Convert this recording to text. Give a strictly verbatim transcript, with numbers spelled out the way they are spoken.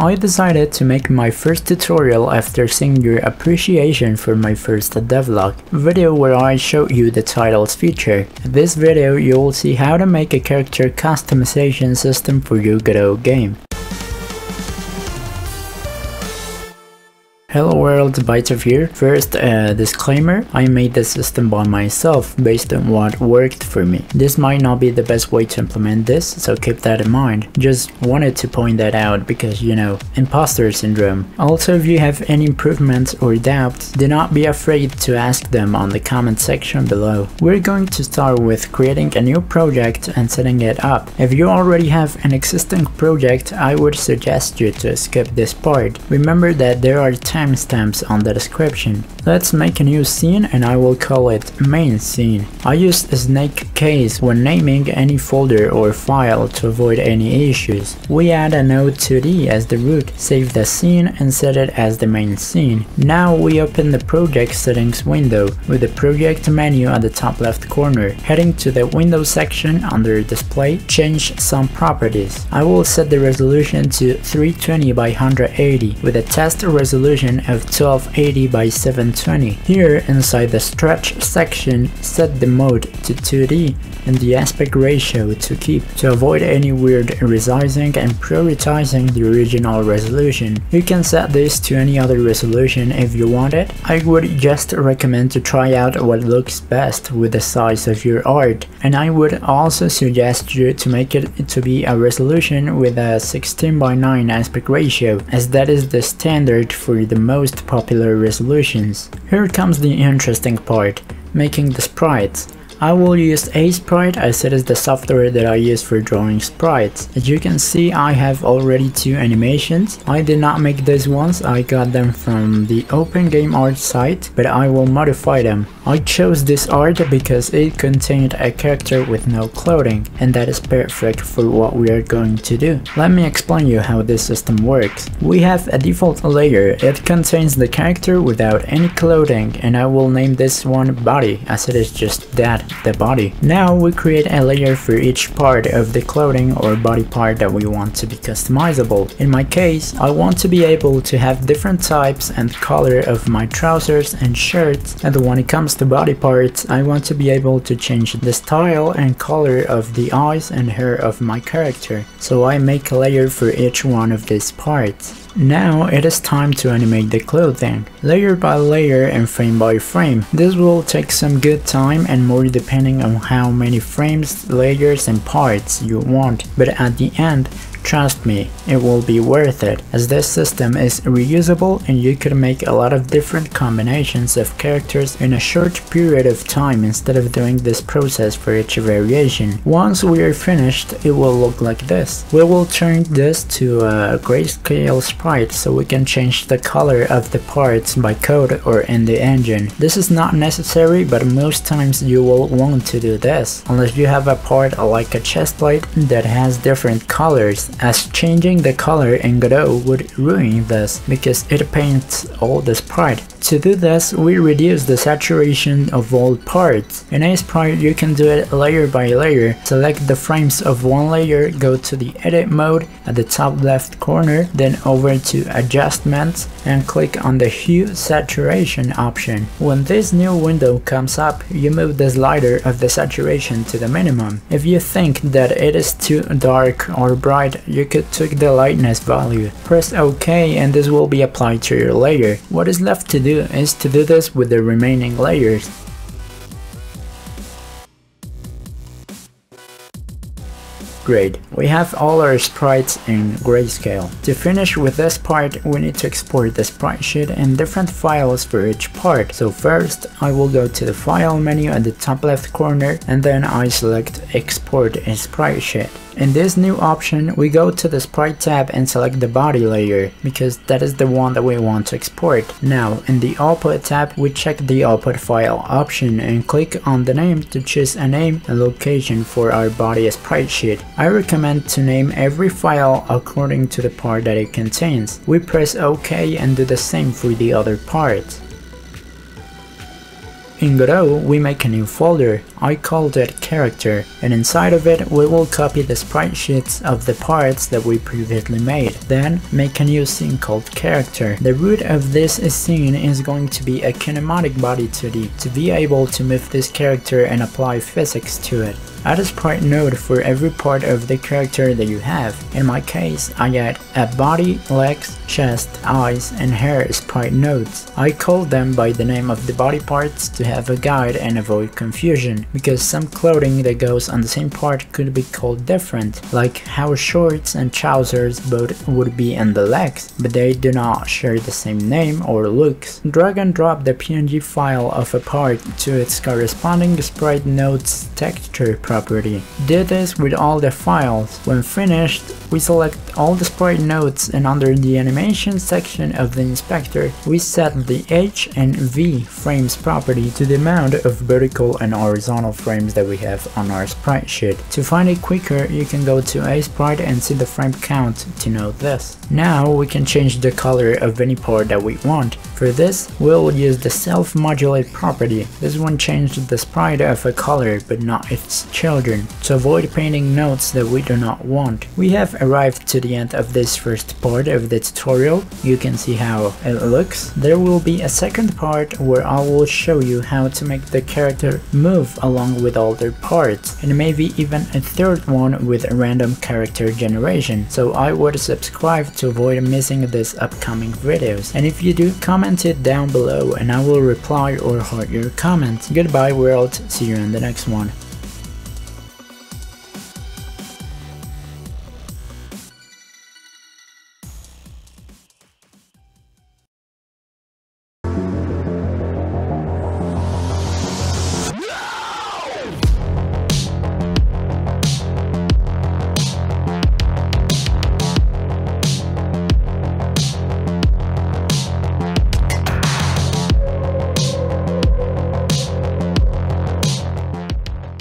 I decided to make my first tutorial after seeing your appreciation for my first devlog video where I showed you the titles feature. In this video you'll see how to make a character customization system for your Godot game. Hello world, ByteSeb here. First, a uh, disclaimer, I made the system by myself based on what worked for me. This might not be the best way to implement this, so keep that in mind. Just wanted to point that out because, you know, imposter syndrome. Also, if you have any improvements or doubts, do not be afraid to ask them on the comment section below. We're going to start with creating a new project and setting it up. If you already have an existing project, I would suggest you to skip this part. Remember that there are timestamps on the description. Let's make a new scene and I will call it main scene. I used a snake case when naming any folder or file to avoid any issues. We add a node two D as the root, save the scene and set it as the main scene. Now we open the project settings window with the project menu at the top left corner. Heading to the window section under display, change some properties. I will set the resolution to three twenty by one eighty with a test resolution of twelve eighty by seven twenty. Here inside the stretch section, set the mode to two D and the aspect ratio to keep to avoid any weird resizing and prioritizing the original resolution. You can set this to any other resolution if you want it. I would just recommend to try out what looks best with the size of your art, and I would also suggest you to make it to be a resolution with a sixteen by nine aspect ratio, as that is the standard for the most popular resolutions. Here comes the interesting part, making the sprites. I will use Aseprite as it is the software that I use for drawing sprites. As you can see, I have already two animations. I did not make these ones, I got them from the Open Game Art site, but I will modify them. I chose this art because it contained a character with no clothing, and that is perfect for what we are going to do. Let me explain you how this system works. We have a default layer, it contains the character without any clothing, and I will name this one body as it is just that. The body. Now we create a layer for each part of the clothing or body part that we want to be customizable. In my case, I want to be able to have different types and color of my trousers and shirts, and when it comes to body parts, I want to be able to change the style and color of the eyes and hair of my character. So I make a layer for each one of these parts. Now it is time to animate the clothing, layer by layer and frame by frame. This will take some good time and more depending on how many frames, layers and parts you want, but at the end, trust me, it will be worth it, as this system is reusable and you could make a lot of different combinations of characters in a short period of time instead of doing this process for each variation. Once we are finished, it will look like this. We will turn this to a grayscale sprite so we can change the color of the parts by code or in the engine. This is not necessary, but most times you will want to do this, unless you have a part like a chestplate that has different colors, as changing the color in Godot would ruin this because it paints all the sprite. To do this, we reduce the saturation of all parts. In Aseprite you can do it layer by layer. Select the frames of one layer, go to the edit mode at the top left corner, then over to adjustments and click on the hue saturation option. When this new window comes up, you move the slider of the saturation to the minimum. If you think that it is too dark or bright, you could tweak the lightness value. Press OK and this will be applied to your layer. What is left to do is to do this with the remaining layers. Great, we have all our sprites in grayscale. To finish with this part, we need to export the sprite sheet in different files for each part. So first, I will go to the file menu at the top left corner and then I select export a sprite sheet. In this new option, we go to the sprite tab and select the body layer, because that is the one that we want to export. Now, in the output tab, we check the output file option and click on the name to choose a name and location for our body sprite sheet. I recommend to name every file according to the part that it contains. We press OK and do the same for the other parts. In Godot, we make a new folder, I called it character, and inside of it we will copy the sprite sheets of the parts that we previously made. Then make a new scene called character. The root of this scene is going to be a kinematic body two D, to be able to move this character and apply physics to it. Add a sprite node for every part of the character that you have. In my case, I add a body, legs, chest, eyes, and hair sprite nodes. I call them by the name of the body parts to have a guide and avoid confusion, because some clothing that goes on the same part could be called different, like how shorts and trousers both would be in the legs, but they do not share the same name or looks. Drag and drop the P N G file of a part to its corresponding sprite node's texture property. Do this with all the files. When finished, we select all the sprite nodes, and under the animation section of the inspector, we set the H and V frames property to the amount of vertical and horizontal frames that we have on our sprite sheet. To find it quicker, you can go to Aseprite and see the frame count to know this. Now we can change the color of any part that we want. For this, we'll use the self-modulate property. This one changed the sprite of a color, but not its children, to avoid painting nodes that we do not want. We have arrived to the end of this first part of the tutorial. You can see how it looks. There will be a second part where I will show you how to make the character move along with other parts, and maybe even a third one with random character generation. So I would subscribe to avoid missing these upcoming videos, and if you do, comment it down below and I will reply or heart your comment. Goodbye world, see you in the next one.